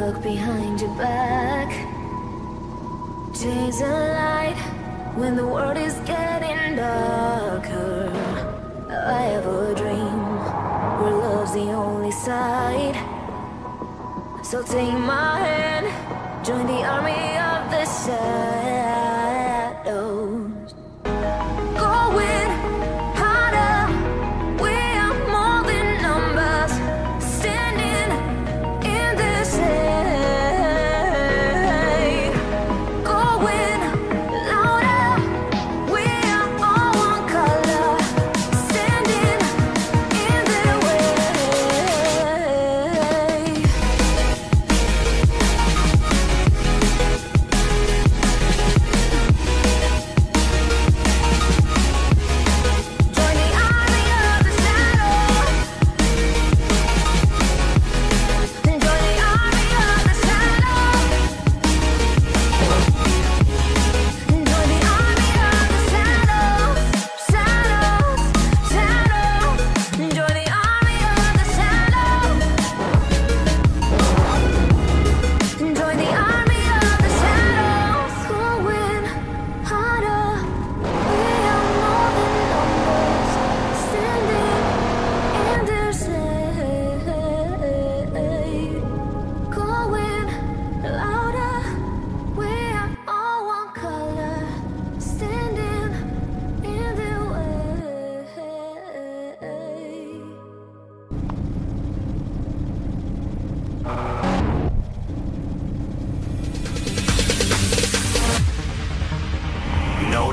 look behind your back. Days are light when the world is getting darker. I have a dream where love's the only side. So take my hand, join the army of the shadows.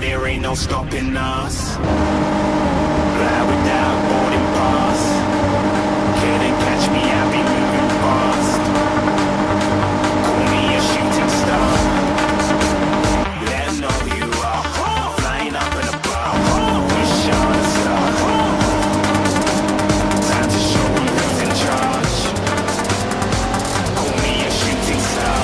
There ain't no stopping us. Fly without boarding pass. Can't catch me, I be moving fast. Call me a shooting star. Let 'em know who you are. Flying up in a bar. Wish on a star. Time to show who's in charge. Call me a shooting star.